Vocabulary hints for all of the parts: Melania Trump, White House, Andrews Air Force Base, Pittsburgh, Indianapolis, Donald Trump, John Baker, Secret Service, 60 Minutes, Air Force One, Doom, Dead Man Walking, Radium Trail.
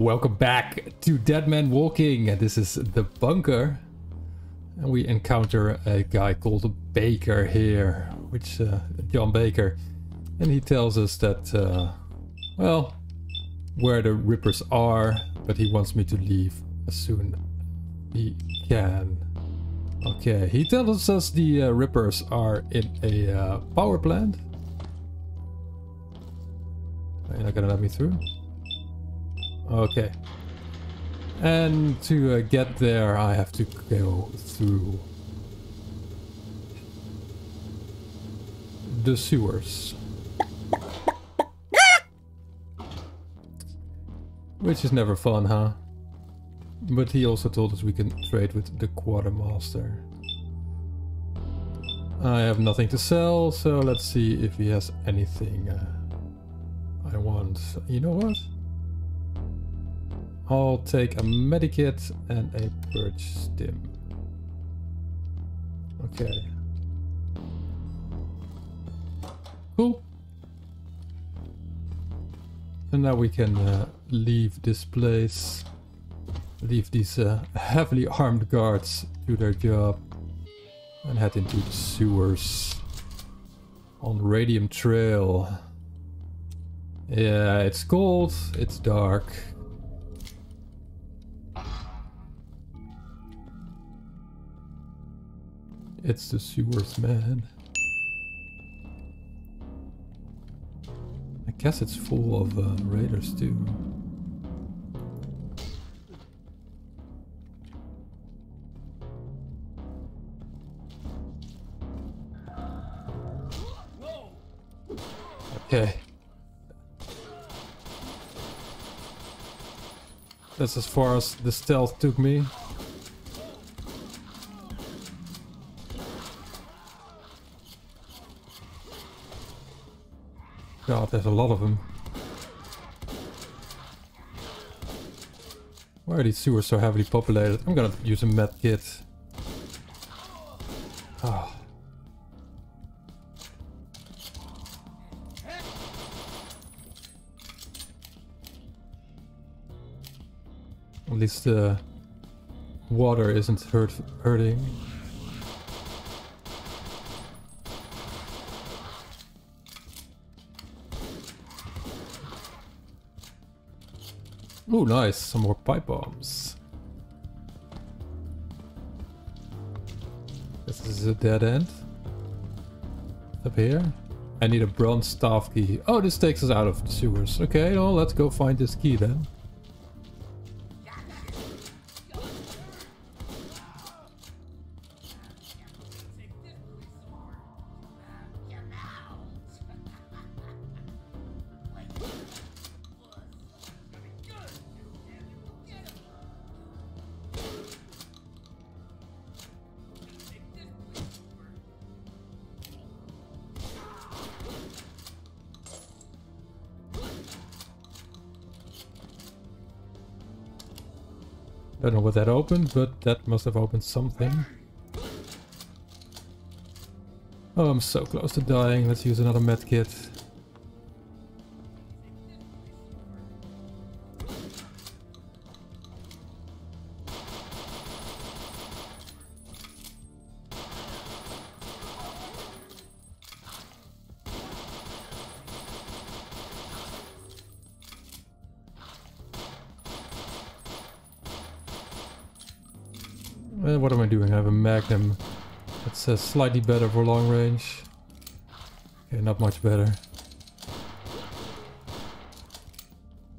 Welcome back to Dead Man Walking. This is the bunker, and we encounter a guy called Baker here, which John Baker, and he tells us that well, where the Rippers are, but he wants me to leave as soon as he can. Okay, he tells us the Rippers are in a power plant. Are you not gonna let me through? Okay, and to get there I have to go through the sewers, which is never fun, huh? But he also told us we can trade with the quartermaster. I have nothing to sell, so let's see if he has anything I want. You know what? I'll take a medikit and a purge stim. Okay. Cool. And now we can leave this place. Leave these heavily armed guards to their job. And head into the sewers. On Radium Trail. Yeah, it's cold. It's dark. It's the sewers, man. I guess it's full of raiders too. Okay. That's as far as the stealth took me. God, there's a lot of them. Why are these sewers so heavily populated? I'm gonna use a med kit. Oh. At least the water isn't hurting. Oh, nice, some more pipe bombs. This is a dead end. Up here. I need a bronze staff key. Oh, this takes us out of the sewers. Okay, well, let's go find this key then. Don't know what that opened, but that must have opened something. Oh, I'm so close to dying. Let's use another medkit. What am I doing? I have a magnum. That's slightly better for long range. Okay, not much better.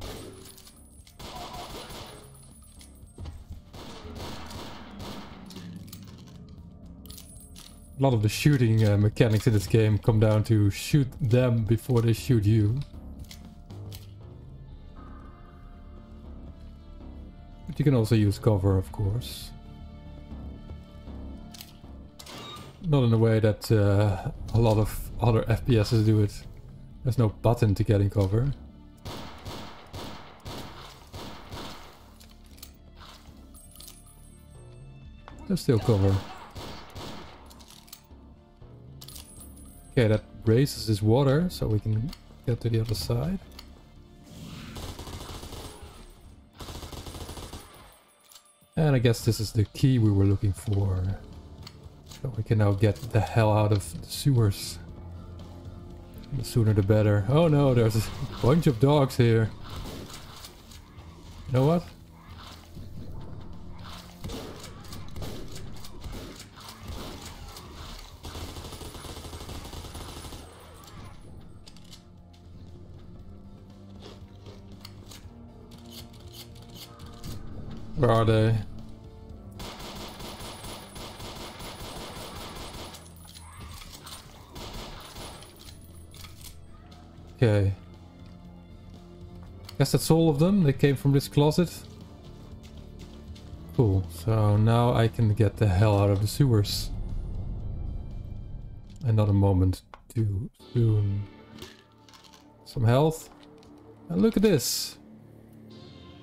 A lot of the shooting mechanics in this game come down to shoot them before they shoot you. But you can also use cover, of course. Not in a way that a lot of other FPSs do it. There's no button to get in cover. There's still cover. Okay, that raises this water so we can get to the other side. And I guess this is the key we were looking for. So we can now get the hell out of the sewers. The sooner the better. Oh no, there's a bunch of dogs here. You know what? Where are they? Okay. Guess that's all of them. They came from this closet. Cool. So now I can get the hell out of the sewers. And not a moment too soon. Some health. And look at this.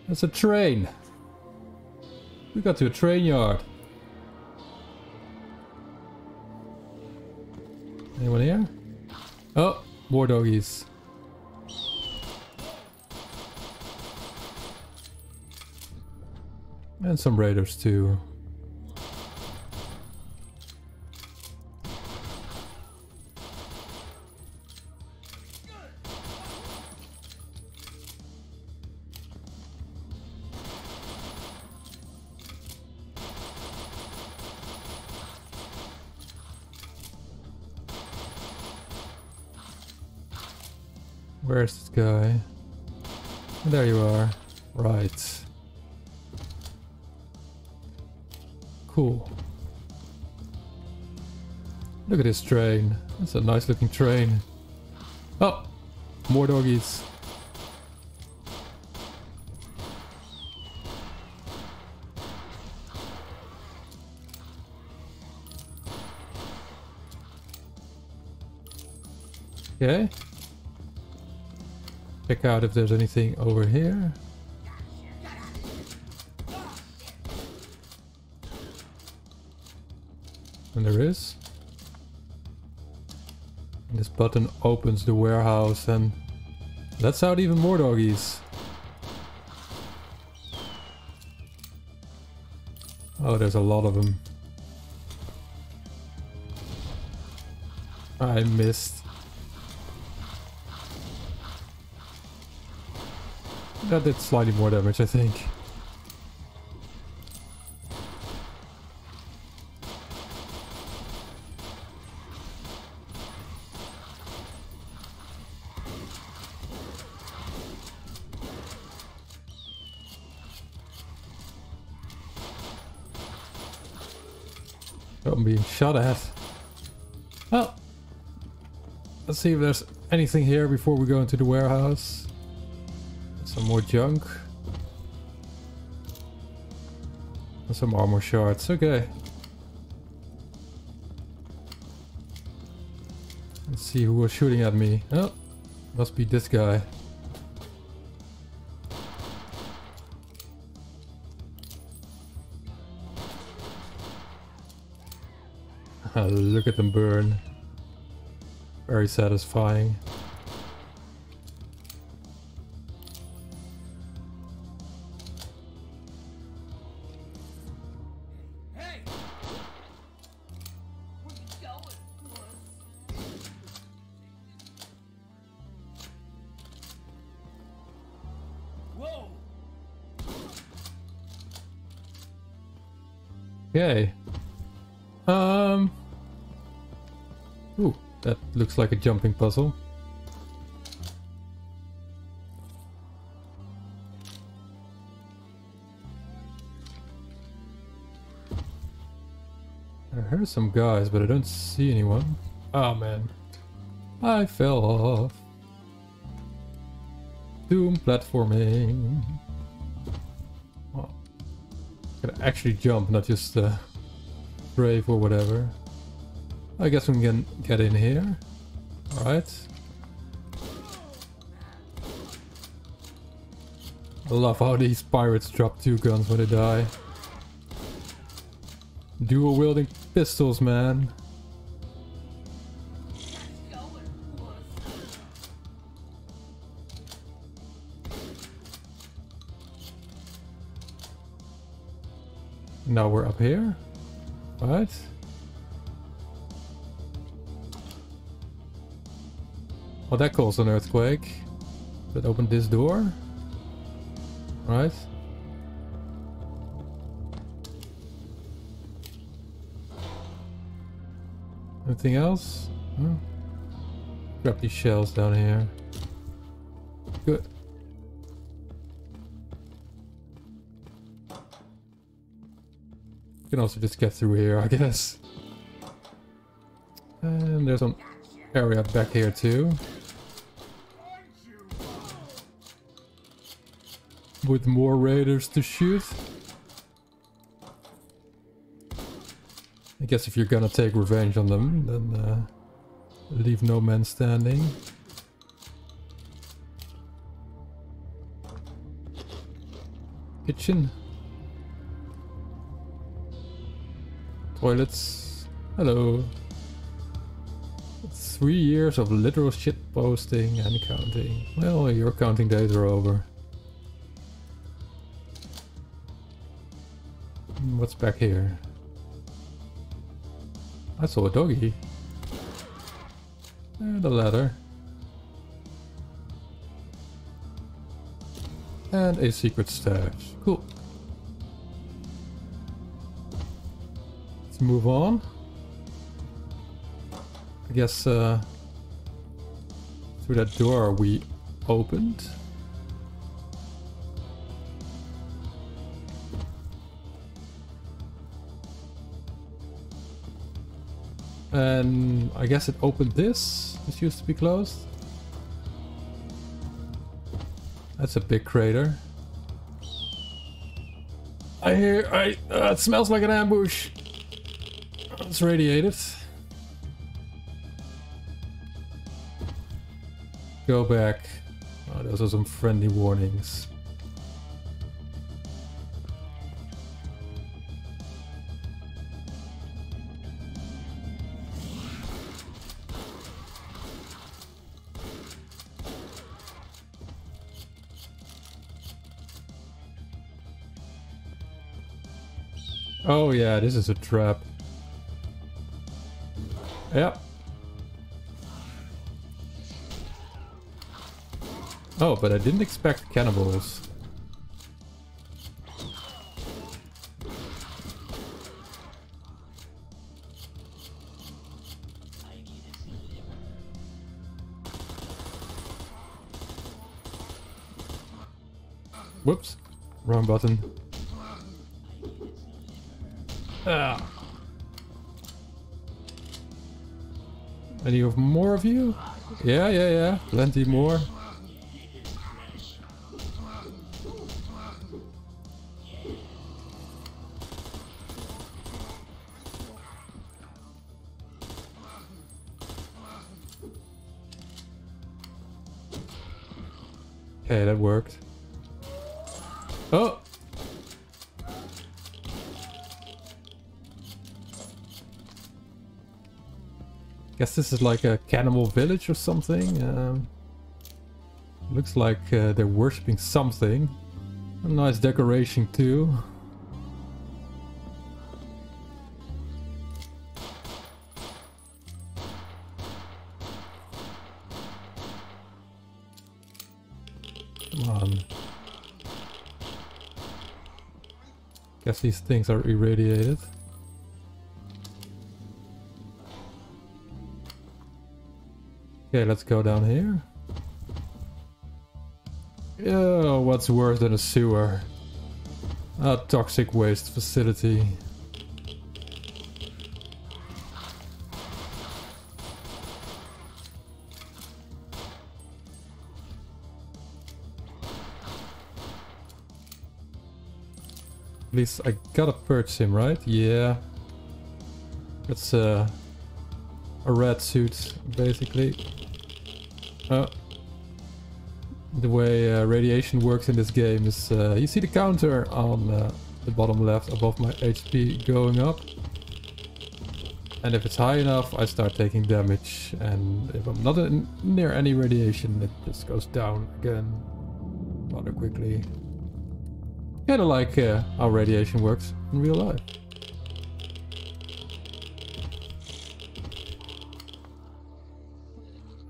That's a train. We got to a train yard. Anyone here? Oh, more doggies. And some raiders too. Where's this guy? And there you are. Right. Cool. Look at this train. That's a nice looking train. Oh! More doggies. Okay. Check out if there's anything over here. And there is. And this button opens the warehouse and lets out even more doggies. Oh, there's a lot of them. I missed. That did slightly more damage, I think. Oh, I'm being shot at. Well, let's see if there's anything here before we go into the warehouse. Some more junk. And some armor shards. Okay. Let's see who was shooting at me. Oh, must be this guy. Look at them burn. Very satisfying. Okay. Ooh, that looks like a jumping puzzle. I heard some guys, but I don't see anyone. Oh man. I fell off. Doom platforming. Can actually jump, not just brave or whatever. I guess we can get in here. Alright. I love how these pirates drop two guns when they die. Dual wielding pistols, man. Now we're up here, right? Oh, that caused an earthquake. That opened this door, right? Anything else? No? Grab these shells down here. Good. You can also just get through here, I guess. And there's an area back here too. With more raiders to shoot. I guess if you're gonna take revenge on them, then leave no man standing. Kitchen. Toilets. Hello. 3 years of literal shitposting and counting. Well, your counting days are over. What's back here? I saw a doggy. And a ladder. And a secret stash. Cool. Let's move on. I guess through that door we opened. And I guess it opened this. This used to be closed. That's a big crater. I hear... it smells like an ambush. It's radiated. Go back. Oh, those are some friendly warnings. Oh yeah, this is a trap. Yep. Oh, but I didn't expect cannibals. Whoops, wrong button. Any of more of you? Yeah. Plenty more. Okay, that worked. Oh! Guess this is like a cannibal village or something. Looks like they're worshipping something. A nice decoration too. Come on. Guess these things are irradiated. Okay, let's go down here. Oh, what's worse than a sewer? A toxic waste facility. At least I gotta purge him, right? Yeah. That's a red suit, basically. The way radiation works in this game is you see the counter on the bottom left above my HP going up, and if it's high enough I start taking damage, and if I'm not near any radiation it just goes down again rather quickly. Kind of like how radiation works in real life.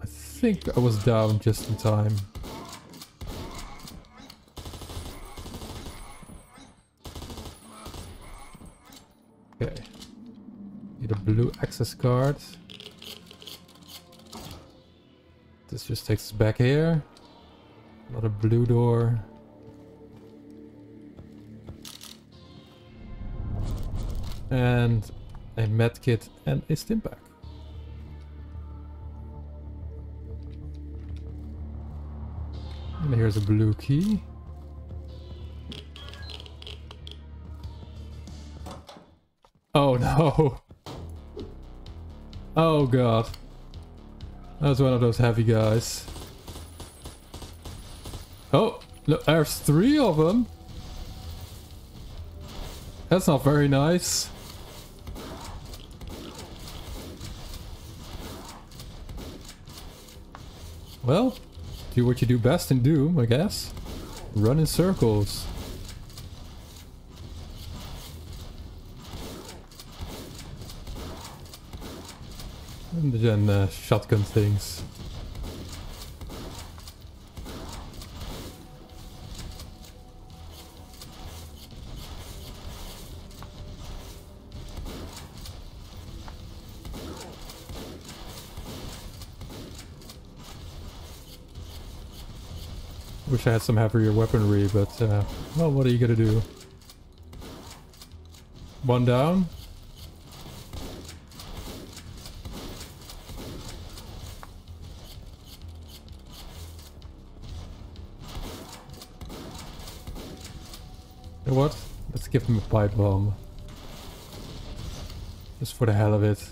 I think I was down just in time. Okay. Need a blue access card. This just takes us back here. Another blue door. And a med kit and a stim pack. And here's a blue key. Oh no! Oh god. That was one of those heavy guys. Oh! Look, there's three of them! That's not very nice. Well, do what you do best in Doom, I guess. Run in circles. And then shotgun things. Wish I had some heavier weaponry, but well, what are you gonna do? One down. You know what? Let's give him a pipe bomb. Just for the hell of it.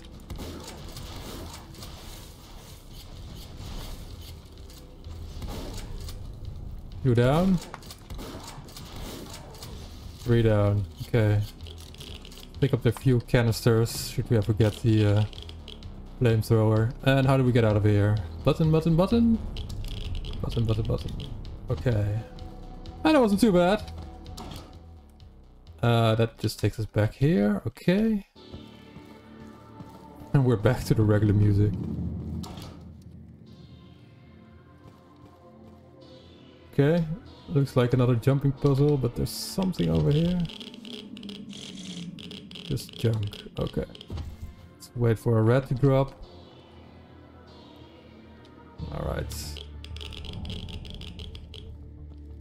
Two down. Three down. Okay. Pick up the few canisters. Should we ever get the flamethrower? And how do we get out of here? Button, button, button. Button, button, button. Okay. And that wasn't too bad. That just takes us back here. Okay. And we're back to the regular music. Okay, looks like another jumping puzzle, but there's something over here. Just junk. Okay. Let's wait for a red to drop. Alright.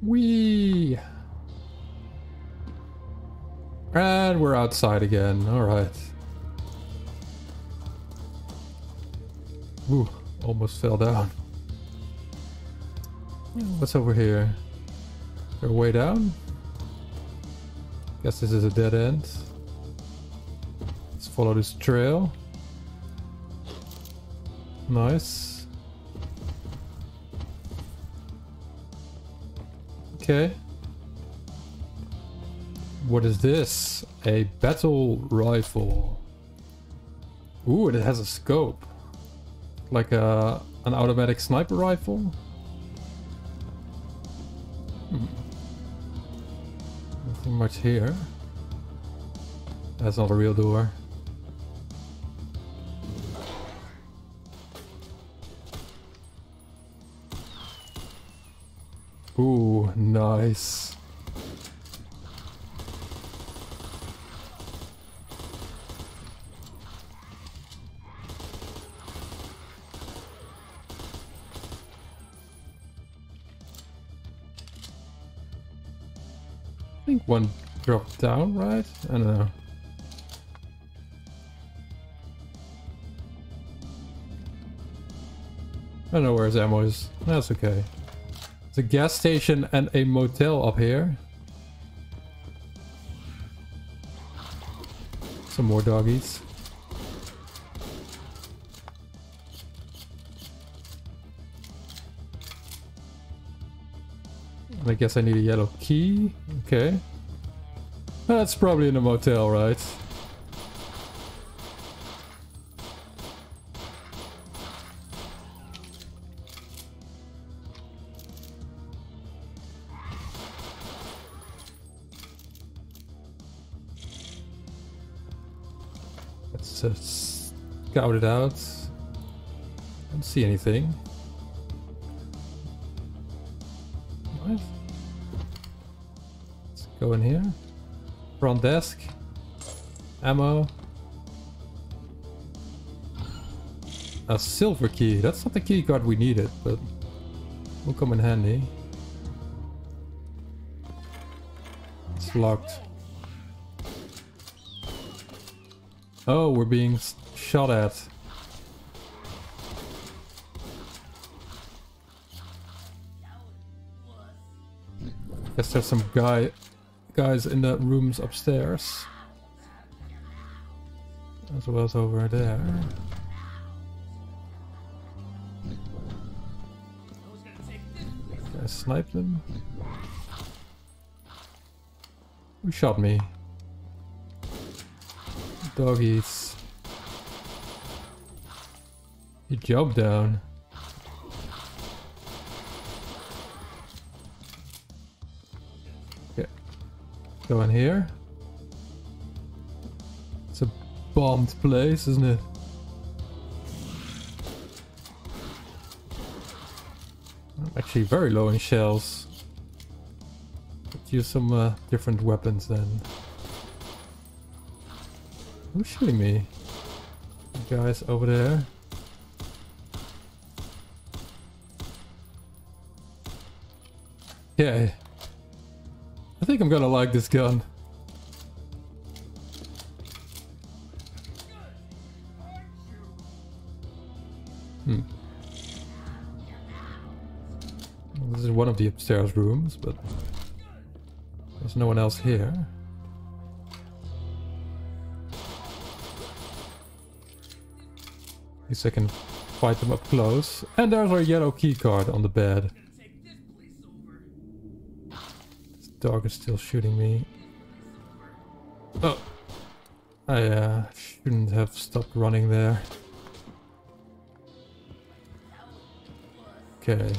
Whee! And we're outside again. Alright. Ooh, almost fell down. What's over here? We're way down? Guess this is a dead end. Let's follow this trail. Nice. Okay. What is this? A battle rifle. Ooh, and it has a scope. Like an automatic sniper rifle? Nothing much here. That's not a real door. Ooh, nice. I think one dropped down, right? I don't know. I don't know where his ammo is. That's okay. There's a gas station and a motel up here. Some more doggies. I guess I need a yellow key. Okay. That's probably in a motel, right? Let's just scout it out. Don't see anything. What? Let's go in here. Front desk. Ammo. A silver key. That's not the key card we needed, but will come in handy. It's locked. Oh, we're being shot at. Guess there's some guys in the rooms upstairs. As well as over there. Can I snipe them? Who shot me? Doggies. You jump down. Okay. Go in here. It's a bombed place, isn't it? I'm actually very low in shells. Let's use some different weapons then. Who's shooting me? The guys over there. Yeah. I think I'm gonna like this gun. Well, this is one of the upstairs rooms, but there's no one else here. At least I can fight them up close. And there's our yellow keycard on the bed. This dog is still shooting me. Oh. I shouldn't have stopped running there. Okay.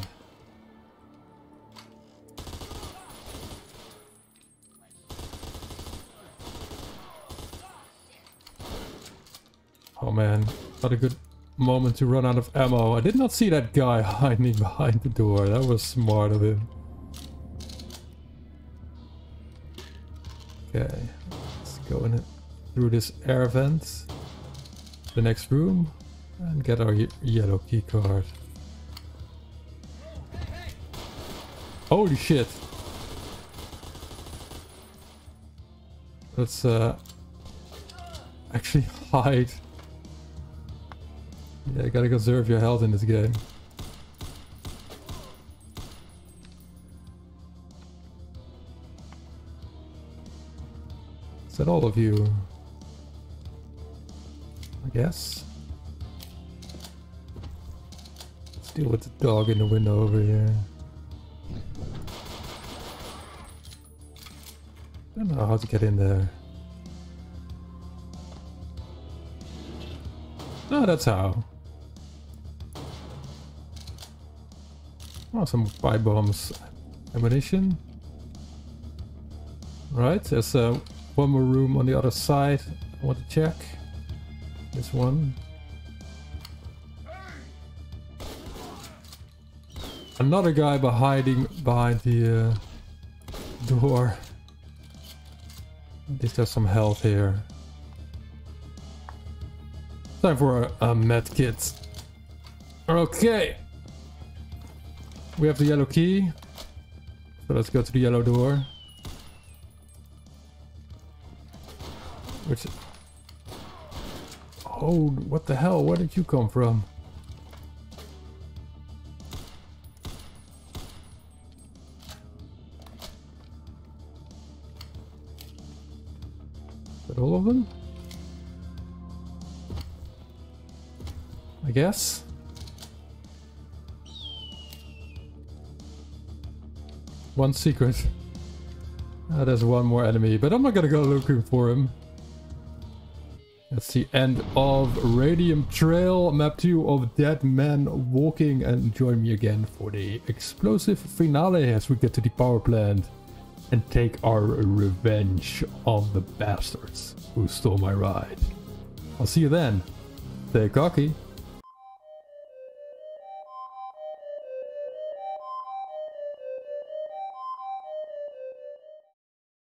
Oh man, not a good moment to run out of ammo. I did not see that guy hiding behind the door. That was smart of him. Okay, let's go in through this air vent, the next room, and get our yellow key card. Holy shit! Let's actually hide. Yeah, you gotta conserve your health in this game. Is that all of you? I guess. Let's deal with the dog in the window over here. I don't know how to get in there. No, that's how. Oh, some pipe bombs, ammunition. Right, there's one more room on the other side. I want to check this one. Another guy hiding behind the door. At least there's some health here. Time for a med kit. Okay. We have the yellow key, so let's go to the yellow door, which... Oh, what the hell? Where did you come from? Is that all of them? I guess. One secret. There's one more enemy, but I'm not gonna go looking for him. That's the end of Radium Trail, map 2 of Dead Man Walking, and join me again for the explosive finale as we get to the power plant and take our revenge on the bastards who stole my ride. I'll see you then. Stay cocky.